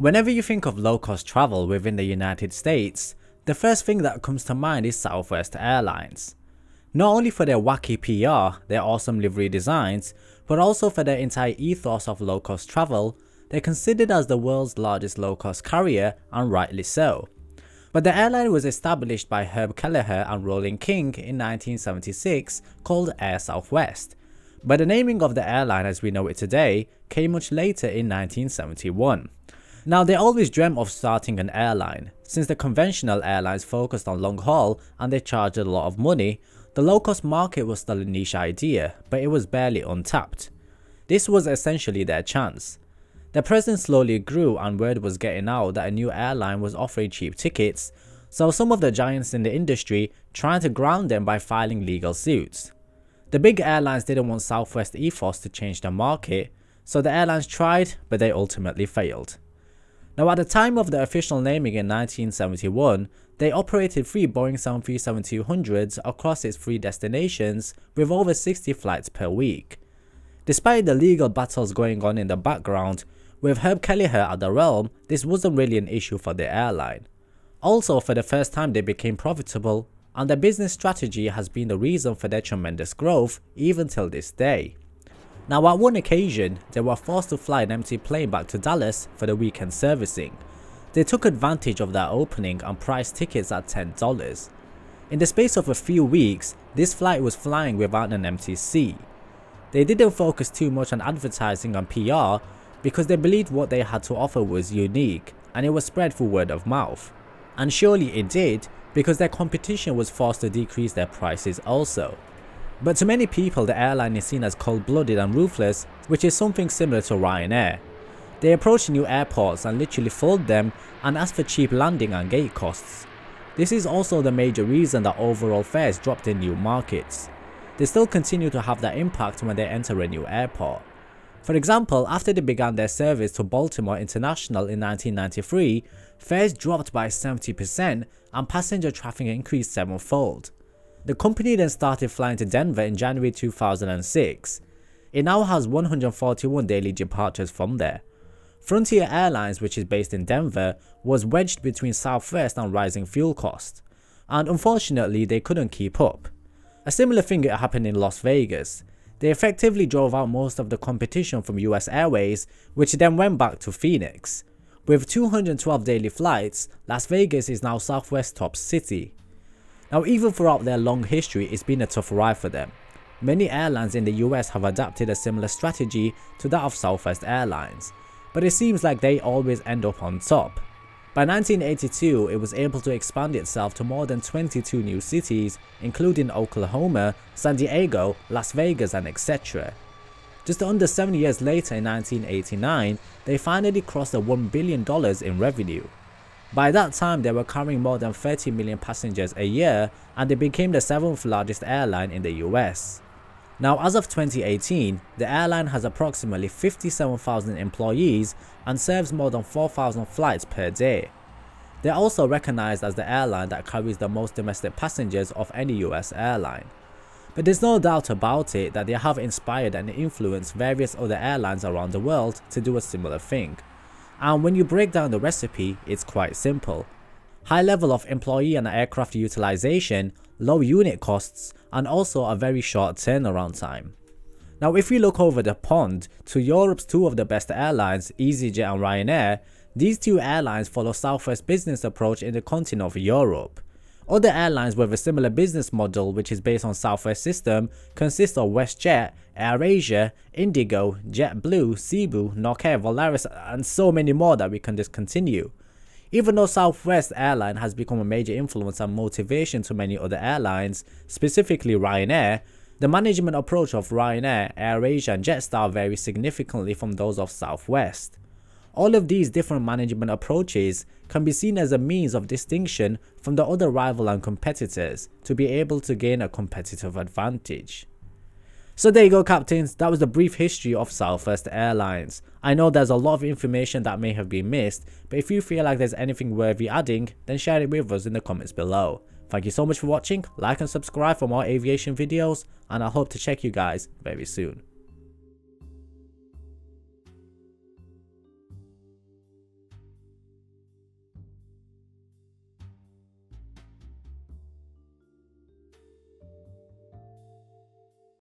Whenever you think of low-cost travel within the United States, the first thing that comes to mind is Southwest Airlines. Not only for their wacky PR, their awesome livery designs, but also for their entire ethos of low-cost travel, they're considered as the world's largest low-cost carrier, and rightly so. But the airline was established by Herb Kelleher and Rollin King in 1976 called Air Southwest, but the naming of the airline as we know it today came much later in 1971. Now they always dreamt of starting an airline. Since the conventional airlines focused on long haul and they charged a lot of money, the low-cost market was still a niche idea, but it was barely untapped. This was essentially their chance. Their presence slowly grew and word was getting out that a new airline was offering cheap tickets, so some of the giants in the industry tried to ground them by filing legal suits. The big airlines didn't want Southwest ethos to change the market, so the airlines tried, but they ultimately failed. Now at the time of the official naming in 1971, they operated 3 Boeing 737-200s across its 3 destinations with over 60 flights per week. Despite the legal battles going on in the background, with Herb Kelleher at the helm, this wasn't really an issue for the airline. Also, for the first time they became profitable, and their business strategy has been the reason for their tremendous growth even till this day. Now at one occasion, they were forced to fly an empty plane back to Dallas for the weekend servicing. They took advantage of that opening and priced tickets at $10. In the space of a few weeks, this flight was flying without an empty seat. They didn't focus too much on advertising and PR, because they believed what they had to offer was unique and it was spread through word of mouth. And surely it did, because their competition was forced to decrease their prices also. But to many people the airline is seen as cold-blooded and ruthless, which is something similar to Ryanair. They approached new airports and literally fooled them and asked for cheap landing and gate costs. This is also the major reason that overall fares dropped in new markets. They still continue to have that impact when they enter a new airport. For example, after they began their service to Baltimore International in 1993, fares dropped by 70% and passenger traffic increased 7-fold. The company then started flying to Denver in January 2006. It now has 141 daily departures from there. Frontier Airlines, which is based in Denver, was wedged between Southwest and rising fuel costs, and unfortunately they couldn't keep up. A similar thing happened in Las Vegas. They effectively drove out most of the competition from US Airways, which then went back to Phoenix. With 212 daily flights, Las Vegas is now Southwest's top city. Now even throughout their long history, it's been a tough ride for them. Many airlines in the US have adapted a similar strategy to that of Southwest Airlines, but it seems like they always end up on top. By 1982, it was able to expand itself to more than 22 new cities, including Oklahoma, San Diego, Las Vegas, and etc. Just under 7 years later in 1989, they finally crossed the $1 billion in revenue. By that time, they were carrying more than 30 million passengers a year, and they became the 7th largest airline in the US. Now as of 2018, the airline has approximately 57,000 employees and serves more than 4,000 flights per day. They're also recognized as the airline that carries the most domestic passengers of any US airline. But there's no doubt about it that they have inspired and influenced various other airlines around the world to do a similar thing. And when you break down the recipe, it's quite simple. High level of employee and aircraft utilization, low unit costs, and also a very short turnaround time. Now if we look over the pond to Europe's two of the best airlines, EasyJet and Ryanair, these two airlines follow Southwest's business approach in the continent of Europe. Other airlines with a similar business model which is based on Southwest's system consist of WestJet, AirAsia, Indigo, JetBlue, Cebu, Nok Air, Volaris, and so many more that we can discontinue. Even though Southwest Airline has become a major influence and motivation to many other airlines, specifically Ryanair, the management approach of Ryanair, AirAsia and Jetstar varies significantly from those of Southwest. All of these different management approaches can be seen as a means of distinction from the other rival and competitors to be able to gain a competitive advantage. So there you go captains, that was the brief history of Southwest Airlines. I know there's a lot of information that may have been missed, but if you feel like there's anything worthy adding, then share it with us in the comments below. Thank you so much for watching, like and subscribe for more aviation videos, and I hope to check you guys very soon.